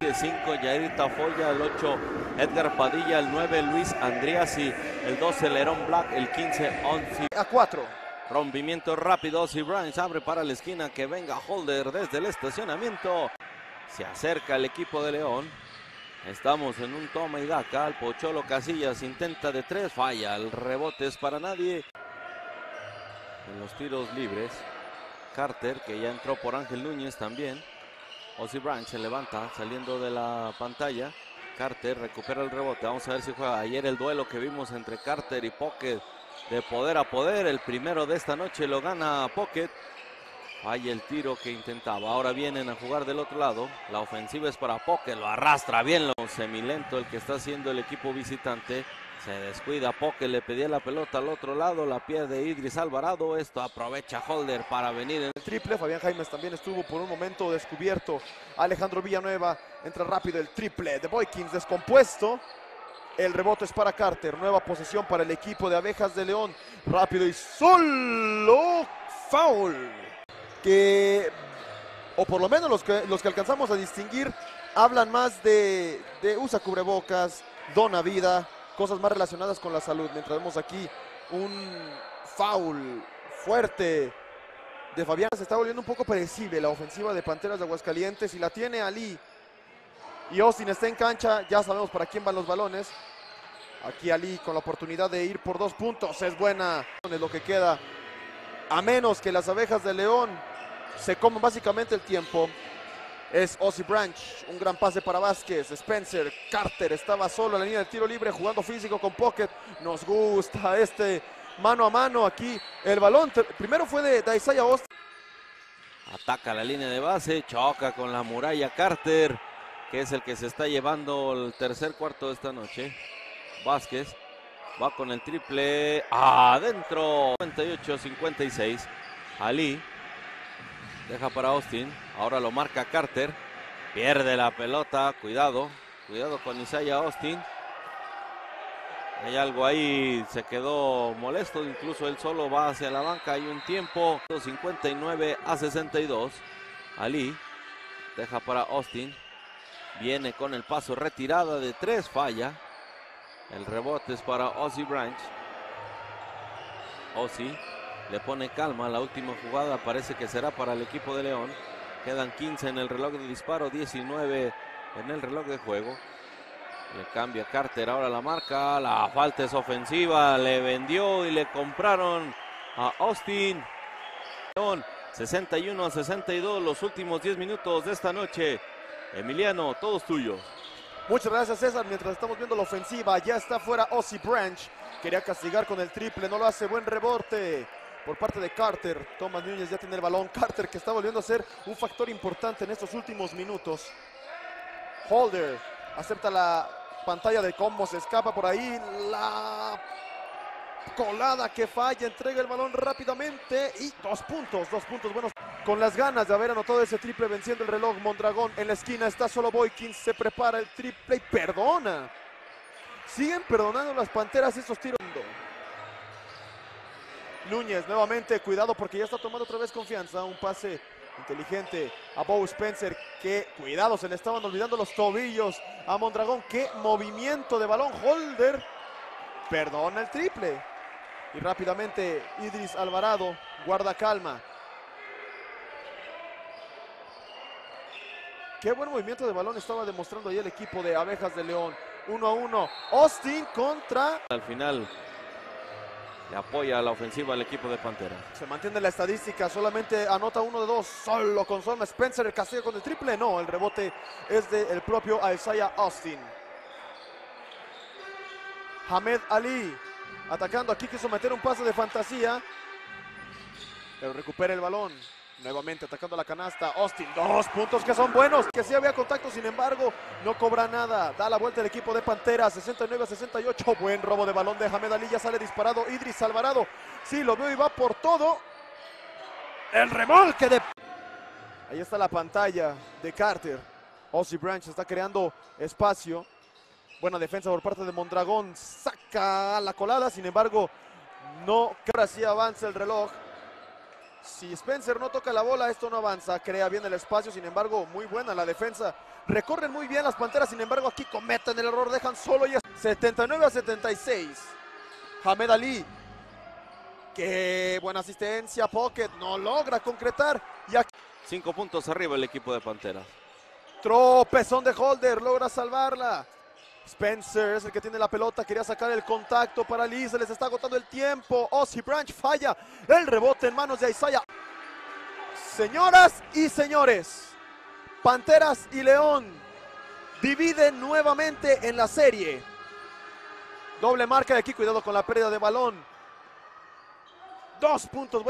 El 5, Yair Tafoya, el 8, Edgar Padilla, el 9, Luis Andreas, y el 12, Lerón Black, el 15, Onzie. A 4. Rompimiento rápido, Onzie Branch abre para la esquina, que venga Holder desde el estacionamiento. Se acerca el equipo de León. Estamos en un toma y daca. El Pocholo Casillas intenta de 3, falla, el rebote es para nadie. En los tiros libres, Carter, que ya entró por Ángel Núñez también. Onzie Branch se levanta saliendo de la pantalla. Carter recupera el rebote. Vamos a ver si juega. Ayer el duelo que vimos entre Carter y Pocket, de poder a poder. El primero de esta noche lo gana Pocket. Falla el tiro que intentaba. Ahora vienen a jugar del otro lado. La ofensiva es para Pocket. Lo arrastra bien. Lo semilento el que está haciendo el equipo visitante. Se descuida Pocket, le pedía la pelota al otro lado, la pierde Idris Alvarado. Esto aprovecha Holder para venir en el triple. Fabián Jaimes también estuvo por un momento descubierto. Alejandro Villanueva entra rápido, el triple de Boykins descompuesto. El rebote es para Carter, nueva posesión para el equipo de Abejas de León. Rápido y solo foul. Que, o por lo menos los que alcanzamos a distinguir, hablan más de usa cubrebocas, dona vida, cosas más relacionadas con la salud, mientras vemos aquí un foul fuerte de Fabián. Se está volviendo un poco predecible la ofensiva de Panteras de Aguascalientes, y la tiene Ali, y Austin está en cancha, ya sabemos para quién van los balones. Aquí Ali con la oportunidad de ir por 2 puntos, es buena. Es lo que queda, a menos que las Abejas de León se coman básicamente el tiempo. Es Onzie Branch, un gran pase para Vázquez, Spencer, Carter estaba solo en la línea del tiro libre, jugando físico con Pocket. Nos gusta este mano a mano aquí, el balón primero fue de Isaiah Austin. Ataca la línea de base, choca con la muralla Carter, que es el que se está llevando el tercer cuarto de esta noche. Vázquez va con el triple, adentro, 58-56, Ali. Deja para Austin, ahora lo marca Carter, pierde la pelota, cuidado con Isaiah Austin. Hay algo ahí, se quedó molesto, incluso él solo va hacia la banca, hay un tiempo, 59-62, Ali deja para Austin, viene con el paso, retirada de 3, falla, el rebote es para Onzie Branch. Ozzy le pone calma, la última jugada parece que será para el equipo de León. Quedan 15 en el reloj de disparo, 19 en el reloj de juego. Le cambia Carter, ahora la marca, la falta es ofensiva, le vendió y le compraron a Austin. León, 61-62, los últimos 10 minutos de esta noche. Emiliano, todos tuyos. Muchas gracias, César. Mientras estamos viendo la ofensiva, ya está fuera Onzie Branch. Quería castigar con el triple, no lo hace, buen rebote por parte de Carter. Thomas Núñez ya tiene el balón. Carter, que está volviendo a ser un factor importante en estos últimos minutos. Holder acepta la pantalla de combo, se escapa por ahí. La colada que falla, entrega el balón rápidamente y 2 puntos buenos. Con las ganas de haber anotado ese triple, venciendo el reloj, Mondragón en la esquina. Está solo Boykins, se prepara el triple y perdona. Siguen perdonando las Panteras estos tiros. Núñez nuevamente, cuidado porque ya está tomando otra vez confianza, un pase inteligente a Bo Spencer, que cuidado, se le estaban olvidando los tobillos a Mondragón. Qué movimiento de balón, Holder perdona el triple y rápidamente Idris Alvarado guarda calma. Qué buen movimiento de balón estaba demostrando ahí el equipo de Abejas de León. 1-1, Austin contra... Al final le apoya a la ofensiva al equipo de Pantera. Se mantiene la estadística, solamente anota 1 de 2, solo con Sean Spencer, el castigo con el triple, no, el rebote es del propio Isaiah Austin. Jamed Ali atacando aquí, quiso meter un pase de fantasía, pero recupera el balón, nuevamente atacando la canasta, Austin, 2 puntos que son buenos, que sí había contacto, sin embargo, no cobra nada, da la vuelta el equipo de Pantera, 69-68, buen robo de balón de Jamed Ali, ya sale disparado Idris Alvarado, sí, lo veo y va por todo, el remolque de... Ahí está la pantalla de Carter, Onzie Branch está creando espacio, buena defensa por parte de Mondragón, saca la colada, sin embargo, no, que ahora sí avanza el reloj. Si Spencer no toca la bola, esto no avanza. Crea bien el espacio, sin embargo, muy buena la defensa. Recorren muy bien las Panteras, sin embargo, aquí cometen el error, dejan solo y es 79-76. Jamed Ali. Qué buena asistencia, Pocket, no logra concretar. Y aquí... 5 puntos arriba el equipo de Panteras. Tropezón de Holder, logra salvarla. Spencer es el que tiene la pelota, quería sacar el contacto para Liz, se les está agotando el tiempo. Onzie Branch falla, el rebote en manos de Isaiah. Señoras y señores, Panteras y León dividen nuevamente en la serie. Doble marca de aquí, cuidado con la pérdida de balón. 2 puntos.